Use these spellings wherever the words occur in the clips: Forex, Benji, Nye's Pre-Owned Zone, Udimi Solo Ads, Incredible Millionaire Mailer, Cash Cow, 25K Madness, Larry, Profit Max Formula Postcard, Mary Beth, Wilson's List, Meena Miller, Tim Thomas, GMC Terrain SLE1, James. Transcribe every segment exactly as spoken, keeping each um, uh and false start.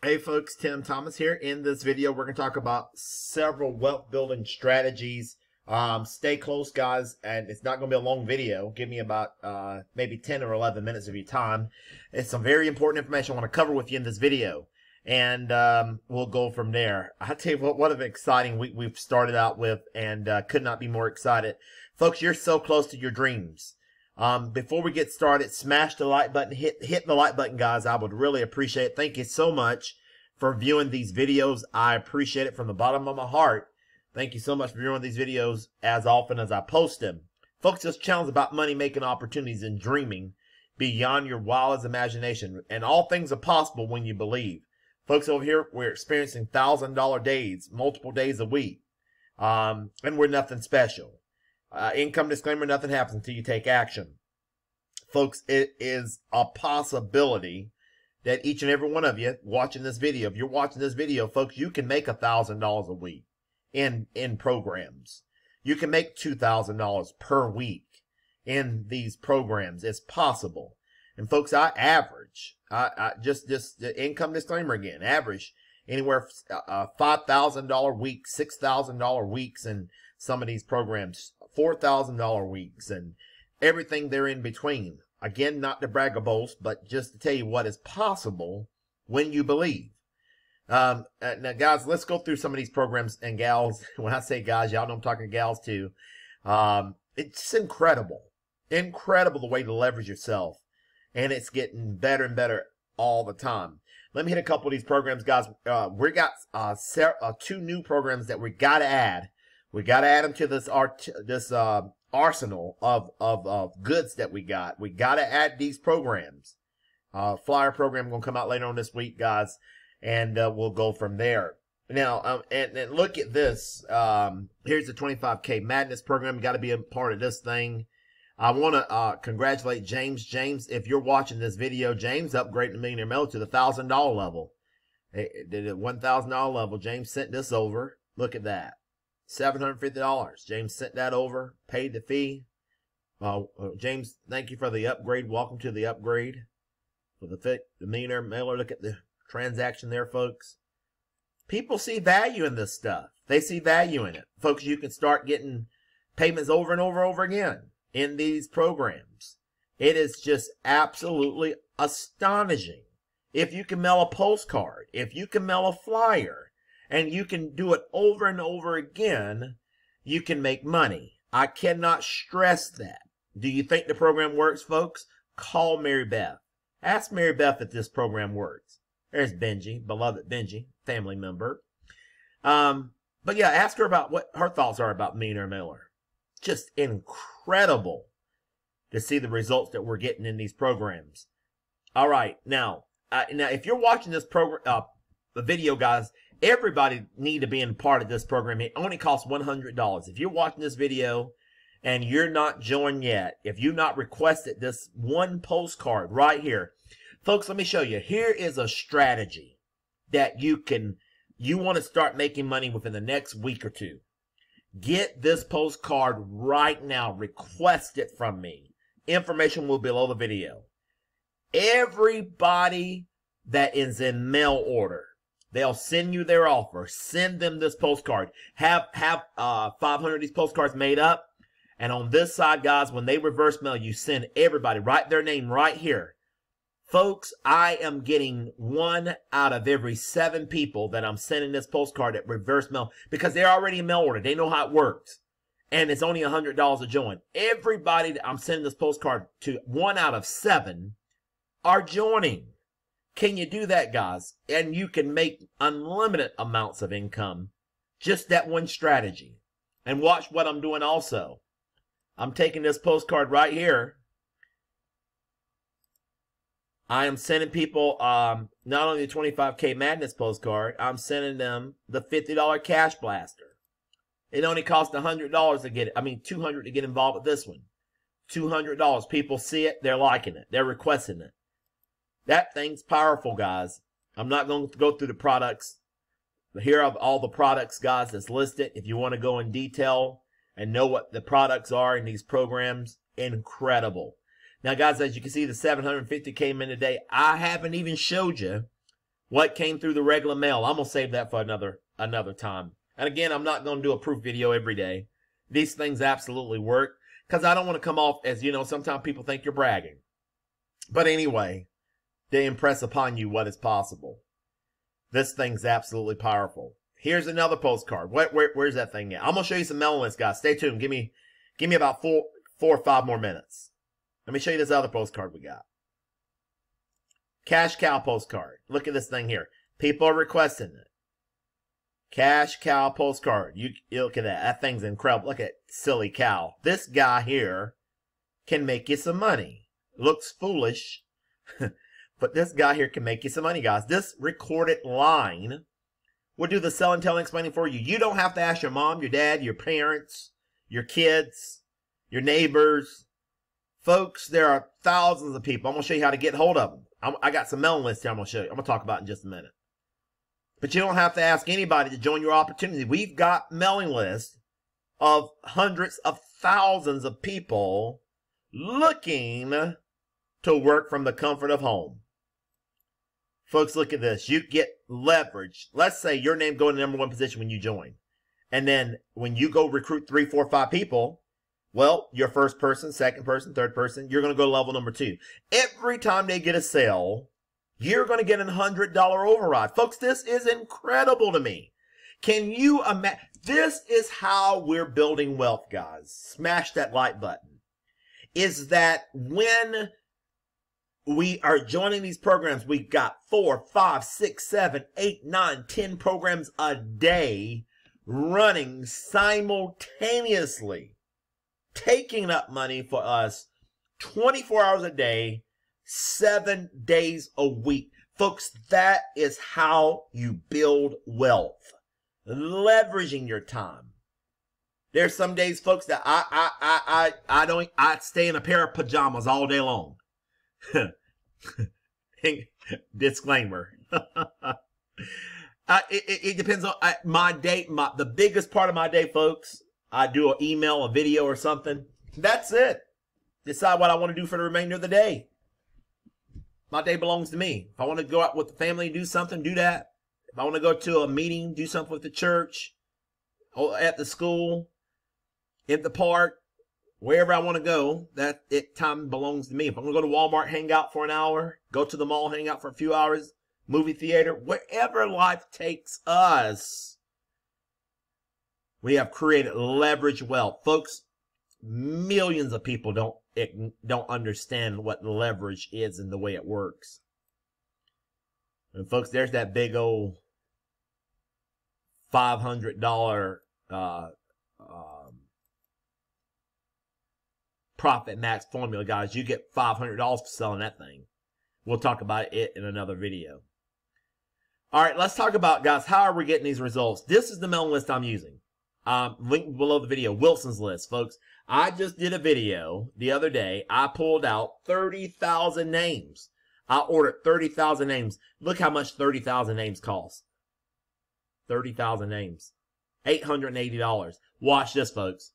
Hey folks, Tim Thomas here. In this video, we're going to talk about several wealth building strategies. Um, stay close, guys, and it's not going to be a long video. Give me about uh, maybe ten or eleven minutes of your time. It's some very important information I want to cover with you in this video, and um, we'll go from there. I'll tell you what, what an exciting week we've started out with, and uh, could not be more excited. Folks, you're so close to your dreams. Um, before we get started, smash the like button, hit, hit the like button, guys. I would really appreciate it. Thank you so much for viewing these videos. I appreciate it from the bottom of my heart. Thank you so much for viewing these videos as often as I post them. Folks, this channel is about money making opportunities and dreaming beyond your wildest imagination. And all things are possible when you believe. Folks, over here, we're experiencing one thousand dollar days, multiple days a week. Um, and we're nothing special. Uh, income disclaimer, nothing happens until you take action. Folks, it is a possibility that each and every one of you watching this video, if you're watching this video, folks, you can make one thousand dollars a week in, in programs. You can make two thousand dollars per week in these programs. It's possible. And folks, I average, I, I just, just the income disclaimer again, average anywhere uh, five thousand dollar weeks, six thousand dollar weeks in some of these programs, four thousand dollar weeks, and everything there in between. Again, not to brag or boast, but just to tell you what is possible when you believe. Um, uh, now, guys, let's go through some of these programs, and gals. When I say guys, y'all know I'm talking gals too. Um, it's incredible, incredible the way to leverage yourself, and it's getting better and better all the time. Let me hit a couple of these programs, guys. Uh, we got uh, uh, two new programs that we got to add. We got to add them to this art, this uh, arsenal of, of, of goods that we got. We got to add these programs. Uh, flyer program going to come out later on this week, guys, and uh, we'll go from there. Now, um, and, and look at this. Um, here's the twenty-five K Madness program. Got to be a part of this thing. I want to uh, congratulate James. James, if you're watching this video, James upgraded the Millionaire Mailer to the one thousand dollar level. It did a one thousand dollar level. James sent this over. Look at that. seven hundred fifty dollars. James sent that over, paid the fee. Uh, James, thank you for the upgrade. Welcome to the upgrade. For the, fit, the Millionaire Mailer, look at the transaction there, folks. People see value in this stuff. They see value in it. Folks, you can start getting payments over and over and over again in these programs. It is just absolutely astonishing. If you can mail a postcard, if you can mail a flyer, and you can do it over and over again, you can make money. I cannot stress that. Do you think the program works, folks? Call Mary Beth. Ask Mary Beth if this program works. There's Benji, beloved Benji, family member. Um, but yeah, ask her about what her thoughts are about Meena Miller. Just incredible to see the results that we're getting in these programs. All right, now, uh, now if you're watching this program, uh, the video, guys, everybody need to be in part of this program. It only costs one hundred dollars. If you're watching this video and you're not joined yet, if you've not requested this one postcard right here, folks, let me show you. Here is a strategy that you can, you want to start making money within the next week or two. Get this postcard right now. Request it from me. Information will be below the video. Everybody that is in mail order, they'll send you their offer. Send them this postcard. Have have uh, five hundred of these postcards made up. And on this side, guys, when they reverse mail, you send everybody. Write their name right here. Folks, I am getting one out of every seven people that I'm sending this postcard at reverse mail, because they're already in mail order. They know how it works. And it's only one hundred dollars to join. Everybody that I'm sending this postcard to, one out of seven, are joining. Can you do that, guys? And you can make unlimited amounts of income. Just that one strategy. And watch what I'm doing also. I'm taking this postcard right here. I am sending people um, not only the twenty-five K Madness postcard, I'm sending them the fifty dollar Cash Blaster. It only costs one hundred dollars to get it. I mean, two hundred dollars to get involved with this one. two hundred dollars. People see it. They're liking it. They're requesting it. That thing's powerful, guys. I'm not going to go through the products. But here are all the products, guys, that's listed. If you want to go in detail and know what the products are in these programs, incredible. Now, guys, as you can see, the seven hundred fifty came in today. I haven't even showed you What came through the regular mail? I'm going to save that for another another time. And again, I'm not going to do a proof video every day. These things absolutely work because I don't want to come off as, you know, sometimes people think you're bragging. But anyway, they impress upon you what is possible. This thing's absolutely powerful. Here's another postcard. Where, where, where's that thing at? I'm going to show you some mailing lists, guys. Stay tuned. Give me, give me about four, four or five more minutes. Let me show you this other postcard we got. Cash cow postcard. Look at this thing here. People are requesting it. Cash cow postcard. You, you look at that. That thing's incredible. Look at silly cow. This guy here can make you some money. Looks foolish, but this guy here can make you some money, guys. This recorded line will do the selling, telling, explaining for you. You don't have to ask your mom, your dad, your parents, your kids, your neighbors. Folks, there are thousands of people. I'm going to show you how to get hold of them. I'm, I got some mailing lists here I'm going to show you. I'm going to talk about in just a minute. But you don't have to ask anybody to join your opportunity. We've got mailing lists of hundreds of thousands of people looking to work from the comfort of home. Folks, look at this. You get leverage. Let's say your name go to number one position when you join. And then when you go recruit three, four, five people, well, your first person, second person, third person, you're going to go to level number two. Every time they get a sale, you're going to get a one hundred dollar override. Folks, this is incredible to me. Can you imagine? This is how we're building wealth, guys. Smash that like button. Is that when we are joining these programs, we've got four, five, six, seven, eight, nine, ten programs a day running simultaneously, taking up money for us twenty-four hours a day, seven days a week. Folks, that is how you build wealth, leveraging your time. There's some days, folks, that I I I I I don't I stay in a pair of pajamas all day long. Disclaimer. I, it, it depends on I, my day. My the biggest part of my day, folks. I do an email, a video, or something. That's it. Decide what I want to do for the remainder of the day. My day belongs to me. If I want to go out with the family and do something, do that. If I want to go to a meeting, do something with the church, or at the school, at the park, wherever I want to go, that it time belongs to me. If I'm going to go to Walmart, hang out for an hour, go to the mall, hang out for a few hours, movie theater, wherever life takes us, we have created leverage wealth. Folks, millions of people don't It don't understand what leverage is and the way it works. And folks, there's that big old five hundred dollar uh, um, Profit Max Formula, guys. You get five hundred dollars for selling that thing. We'll talk about it in another video. All right, let's talk about, guys, how are we getting these results? This is the mailing list I'm using. Um, link below the video, Wilson's List, folks. I just did a video the other day. I pulled out thirty thousand names. I ordered thirty thousand names. Look how much thirty thousand names cost. thirty thousand names. eight hundred eighty dollars. Watch this, folks.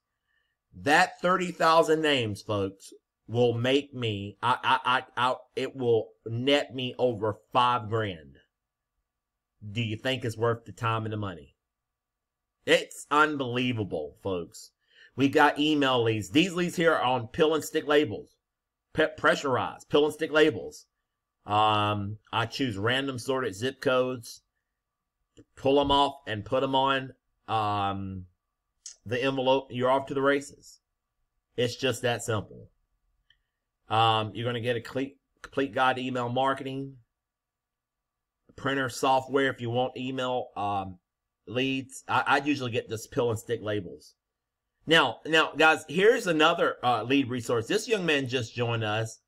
That thirty thousand names, folks, will make me, I, I, I, I, it will net me over five grand. Do you think it's worth the time and the money? It's unbelievable, folks. We got email leads. These leads here are on pill and stick labels, pressurized pill and stick labels. Um, I choose random sorted zip codes, pull them off and put them on um, the envelope. You're off to the races. It's just that simple. Um, you're going to get a complete, complete guide to email marketing, printer software if you want email um, leads. I, I usually get this pill and stick labels. Now, now, guys, here's another uh, lead resource. This young man just joined us.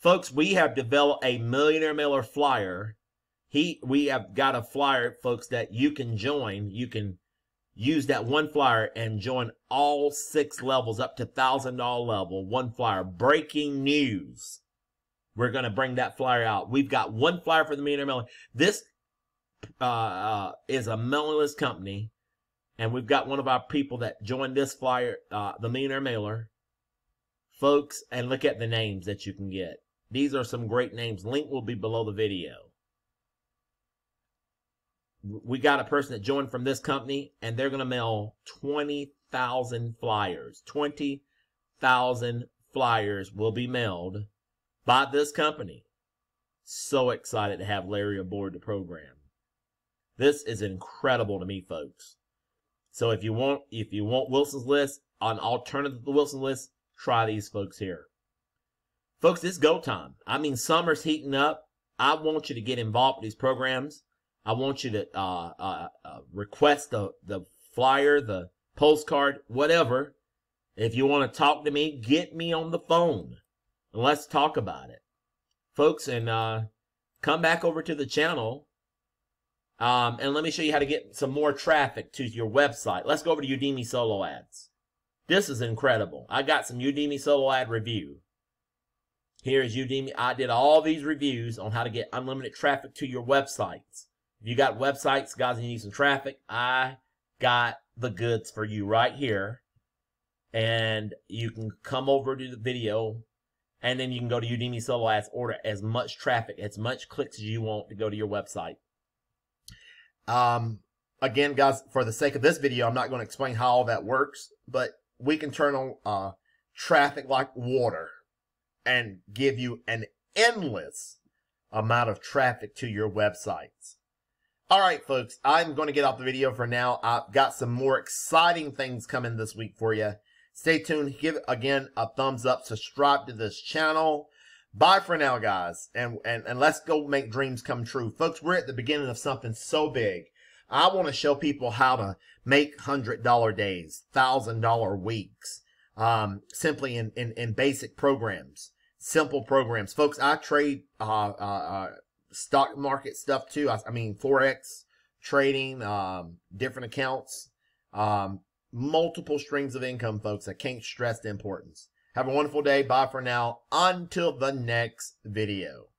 Folks, we have developed a Millionaire Mailer flyer. He, we have got a flyer, folks, that you can join. You can use that one flyer and join all six levels up to one thousand dollar level. One flyer. Breaking news. We're going to bring that flyer out. We've got one flyer for the Millionaire Mailer. This uh, uh, is a mailing list company. And we've got one of our people that joined this flyer, uh, the Millionaire Mailer. Folks, and look at the names that you can get. These are some great names. Link will be below the video. we got a person that joined from this company and they're going to mail twenty thousand flyers. twenty thousand flyers will be mailed by this company. So excited to have Larry aboard the program. This is incredible to me, folks. So if you want, if you want Wilson's List, an alternative to Wilson's List, try these folks here. Folks, it's go time. I mean, summer's heating up. I want you to get involved with these programs. I want you to uh, uh, uh, request the, the flyer, the postcard, whatever. If you want to talk to me, get me on the phone and let's talk about it. Folks, and uh, come back over to the channel um, and let me show you how to get some more traffic to your website. Let's go over to Udimi Solo Ads. This is incredible. I got some Udimi Solo Ad review. Here is Udimi. I did all these reviews on how to get unlimited traffic to your websites. If you got websites, guys, and you need some traffic, I got the goods for you right here. And you can come over to the video, and then you can go to Udimi Solo Ads, order as much traffic, as much clicks as you want to go to your website. Um, again, guys, for the sake of this video, I'm not going to explain how all that works, but we can turn on uh, traffic like water and give you an endless amount of traffic to your websites. All right, folks, I'm going to get off the video for now. I've got some more exciting things coming this week for you. Stay tuned. Give, again, a thumbs up. Subscribe to this channel. Bye for now, guys, and, and, and let's go make dreams come true. Folks, we're at the beginning of something so big. I want to show people how to make one hundred dollar days, one thousand dollar weeks, um, simply in, in, in basic programs, simple programs. Folks, I trade uh, uh, stock market stuff, too. I, I mean, Forex trading, um, different accounts, um, multiple streams of income, folks. I can't stress the importance. Have a wonderful day. Bye for now. Until the next video.